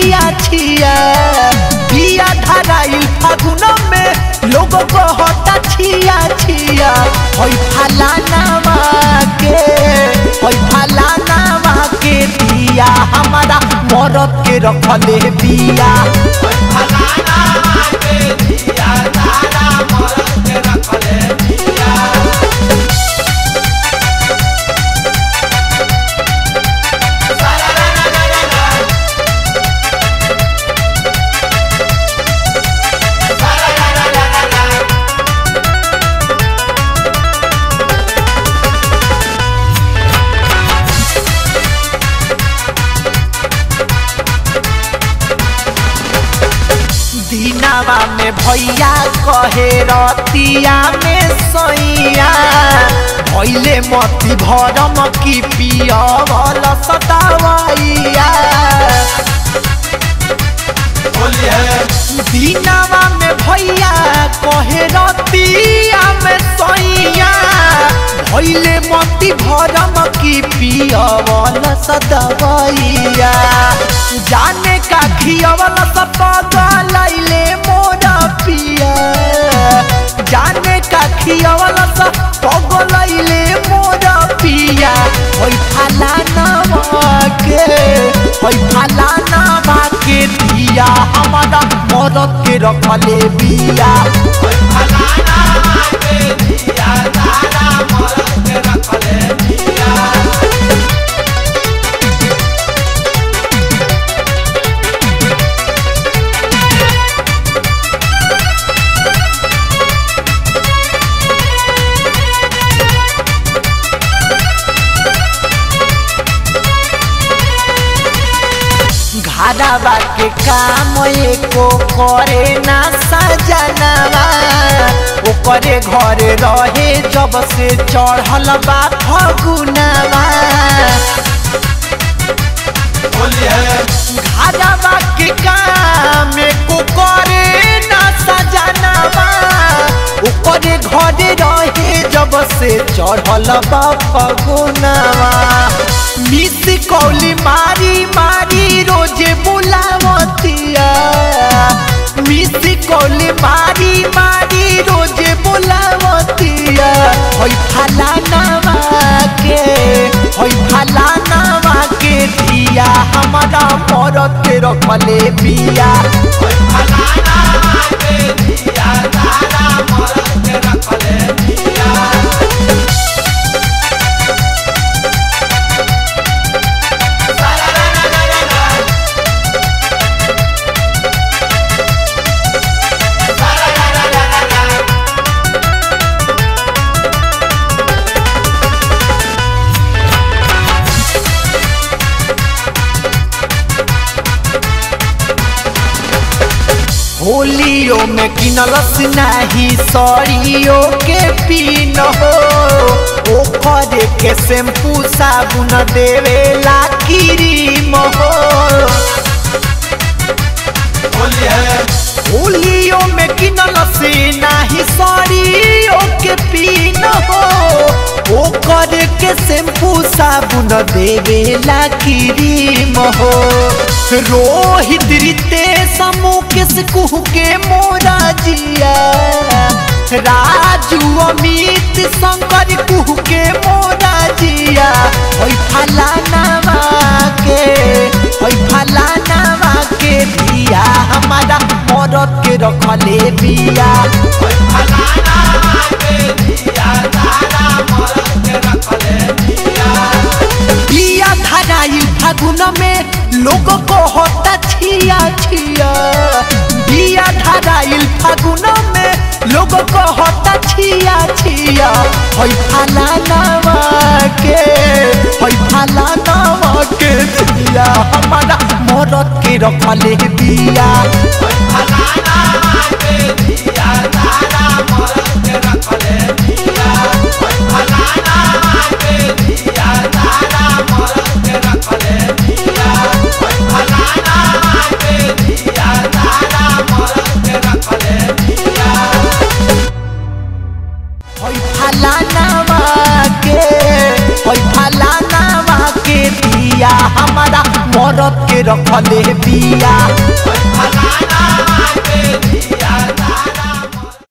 बिया छिया बिया धराई फागुन में लोगों को होता छिया छिया होई फलानावा के होई फलानावा के बिया हमारा मरद के रखले बिया होई फलानावा के बिया तारा मरद के रखले बिया दीनावा में भैया कहे रतिया में सैया भैले मती भरम की पिया वाल सतावैया दीनावा में भैया कहे रतिया में सैया भैले मती भरम की पिया वाल सतावैया जाने का घिया वाला सपाले मोरा पिया जाने का घिया वाला सपाले मोरा पिया होई फलानावा के दिया हमारा मरद के रखले बिया होई फलानावा के दिया तारा मरद के रखले बिया घारावा के काम एको करे ना सजनावा ओकरे घर रहे जब से चढ़ल बा फगुनावा घारावा के काम एको करे ना सजनावा ओकरे घर रहे जब से चढ़ल बा फगुनावा मिस कौली मारी मारी रोजे बुलावतिया मिस कौली मारी मारी रोजे बुलावतिया होई फलानावा के दिया हमारा मरद के रखले बिया होई फलानावा के दिया तारा मरद के रखले बिया होलियो में किनलस नाही सड़ियो के पीन हो ओखरे के शैम्पू साबुन देवेला क्रीम हो होलियो में किनलस नाही सड़ियो के पीन हो ओखरे के शैम्पू साबुन देवेला क्रीम हो रोहित रितेश मुकेश कुहू के मोरा जिया राजू अमित शंकर कुहू के मोरा जिया होई फलानावा के दिया हमारा मरद के रखले बिया होई फलानावा के दिया तारा मरद के रखले बिया बिया धराई फागुन में लोगों को होता छिया छिया बिया धराई फागुन में लोगों को होता छिया छिया होई फलानावा के दिया हमारा मरद के रखले बिया होई फलानावा के दिया तारा मरद के रखले बिया होई फलानावा के दिया तारा मरद के रखले बिया होई फलानावा के दिया तारा मरद के रखले बिया होई फलानावा के दिया हमारा औरत के रखले पिया।